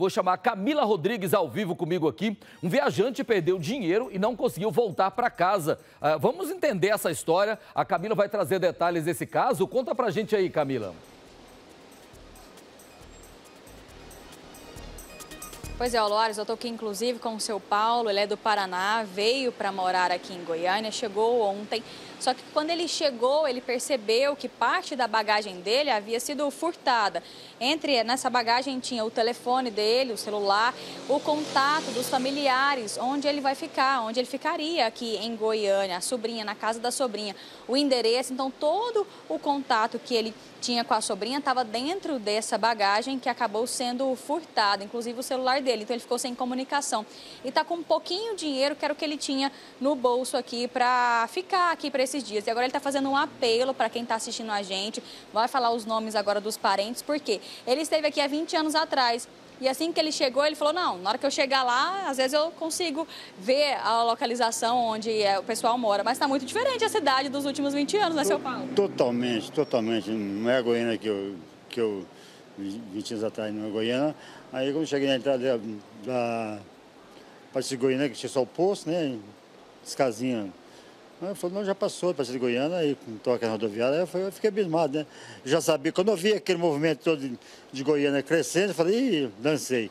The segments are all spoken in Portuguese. Vou chamar Camila Rodrigues ao vivo comigo aqui. Um viajante perdeu dinheiro e não conseguiu voltar para casa. Vamos entender essa história. A Camila vai trazer detalhes desse caso. Conta pra gente aí, Camila. Pois é, Loares, eu estou aqui inclusive com o seu Paulo, ele é do Paraná, veio para morar aqui em Goiânia, chegou ontem. Só que quando ele chegou, ele percebeu que parte da bagagem dele havia sido furtada. Nessa bagagem tinha o telefone dele, o celular, o contato dos familiares, onde ele vai ficar, onde ele ficaria aqui em Goiânia, a sobrinha, na casa da sobrinha, o endereço. Então, todo o contato que ele tinha com a sobrinha estava dentro dessa bagagem que acabou sendo furtada, inclusive o celular dele. Então, ele ficou sem comunicação. E está com um pouquinho de dinheiro, que era o que ele tinha no bolso aqui para ficar aqui para esses dias. E agora ele está fazendo um apelo para quem está assistindo a gente, vai falar os nomes agora dos parentes, porque ele esteve aqui há 20 anos atrás. E assim que ele chegou, ele falou, não, na hora que eu chegar lá, às vezes eu consigo ver a localização onde o pessoal mora. Mas está muito diferente a cidade dos últimos 20 anos, né, seu Paulo? Totalmente, totalmente. Não é a Goiânia que eu 20 anos atrás, não é a Goiânia. Aí quando eu cheguei na entrada da parte de Goiânia, que tinha só o posto, né, as casinhas. Eu falei, não, já passou, passei de Goiânia, aí toca a rodoviária, eu fiquei abismado, né? Já sabia, quando eu vi aquele movimento todo de Goiânia crescendo, eu falei, ih, dancei.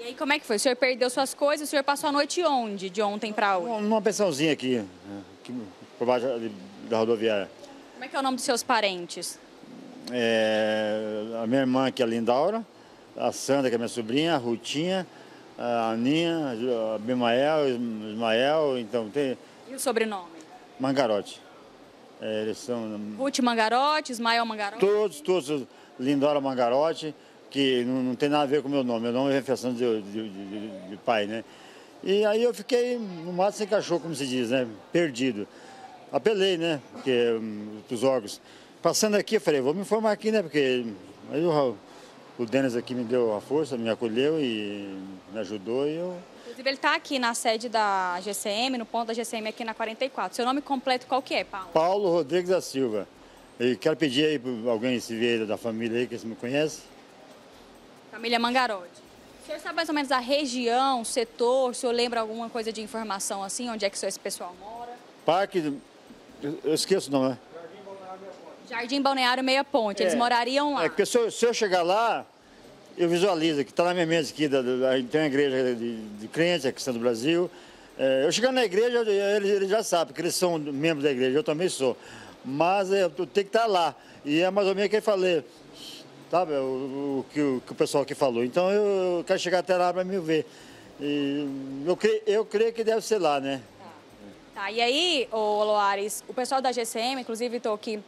E aí, como é que foi? O senhor perdeu suas coisas, o senhor passou a noite onde, de ontem para hoje? Numa pensãozinha aqui, por baixo da rodoviária. Como é que é o nome dos seus parentes? A minha irmã, que é a Lindaura, a Sandra, que é minha sobrinha, a Rutinha, a Aninha, a Ismael, então tem... E o sobrenome? Mangarote. Eles são... Rutinha Mangarote, Ismael Mangarote? Todos. Lindaura Mangarote, que não tem nada a ver com o meu nome. Meu nome é refeição de pai, né? E aí eu fiquei no mato sem cachorro, como se diz, né? Perdido. Apelei, né? Porque os órgãos. Passando aqui, eu falei, vou me informar aqui, né? Porque aí o Denis aqui me deu a força, me acolheu e me ajudou e eu... Inclusive, ele está aqui na sede da GCM, no ponto da GCM aqui na 44. Seu nome completo qual que é, Paulo? Paulo Rodrigues da Silva. E quero pedir aí para alguém se ver da família aí, que você me conhece. Família Mangarote. O senhor sabe mais ou menos a região, o setor, o senhor lembra alguma coisa de informação assim, onde é que esse pessoal mora? Parque, eu esqueço o nome, né? Jardim Balneário Meia Ponte. Jardim Balneário Meia Ponte, eles morariam lá. É, porque se eu chegar lá... Eu visualizo, que está na minha mente aqui, tem uma igreja de crentes, a cristã do Brasil. Eu chegando na igreja, eles já sabem, porque eles são membros da igreja, eu também sou. Mas eu tenho que estar lá. E é mais ou menos o que eu falei, sabe, o que o pessoal aqui falou. Então eu quero chegar até lá para me ver. E eu creio que deve ser lá, né? Tá. E aí, ô Loares, o pessoal da GCM, inclusive estou aqui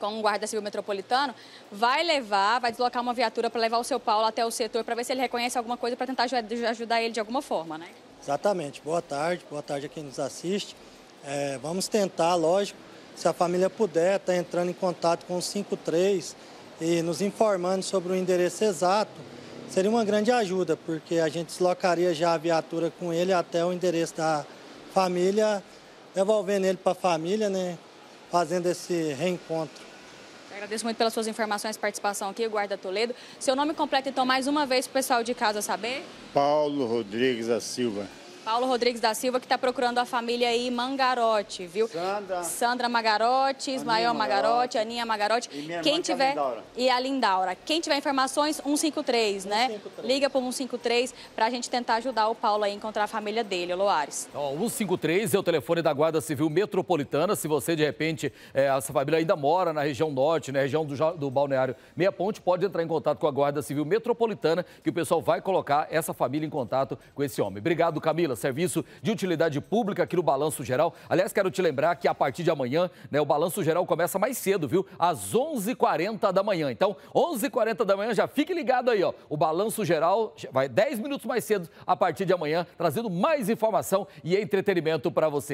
com o Guarda Civil Metropolitano, vai deslocar uma viatura para levar o seu Paulo até o setor para ver se ele reconhece alguma coisa para tentar ajudar ele de alguma forma, né? Exatamente. Boa tarde a quem nos assiste. Vamos tentar, lógico, se a família puder, tá entrando em contato com o 53 e nos informando sobre o endereço exato, seria uma grande ajuda, porque a gente deslocaria já a viatura com ele até o endereço da família, devolvendo ele para a família, né? Fazendo esse reencontro. Agradeço muito pelas suas informações, participação aqui, Guarda Toledo. Seu nome completo, então, mais uma vez, para o pessoal de casa saber? Paulo Rodrigues da Silva. Paulo Rodrigues da Silva, que está procurando a família aí, Mangarote, viu? Sandra Mangarote, Ismael Mangarote, Aninha Mangarote. E minha irmã que é a Lindaura. E a Lindaura. Quem tiver informações, 153, né? 153. Liga para o 153 para a gente tentar ajudar o Paulo a encontrar a família dele, o Loares. Então, 153 é o telefone da Guarda Civil Metropolitana. Se você, de repente, essa família ainda mora na região norte, na região do Balneário Meia Ponte, pode entrar em contato com a Guarda Civil Metropolitana, que o pessoal vai colocar essa família em contato com esse homem. Obrigado, Camila. Serviço de utilidade pública aqui no Balanço Geral. Aliás, quero te lembrar que a partir de amanhã, né, o Balanço Geral começa mais cedo, viu? Às 11h40 da manhã. Então, 11h40 da manhã, já fique ligado aí, ó. O Balanço Geral vai 10 minutos mais cedo a partir de amanhã, trazendo mais informação e entretenimento para você.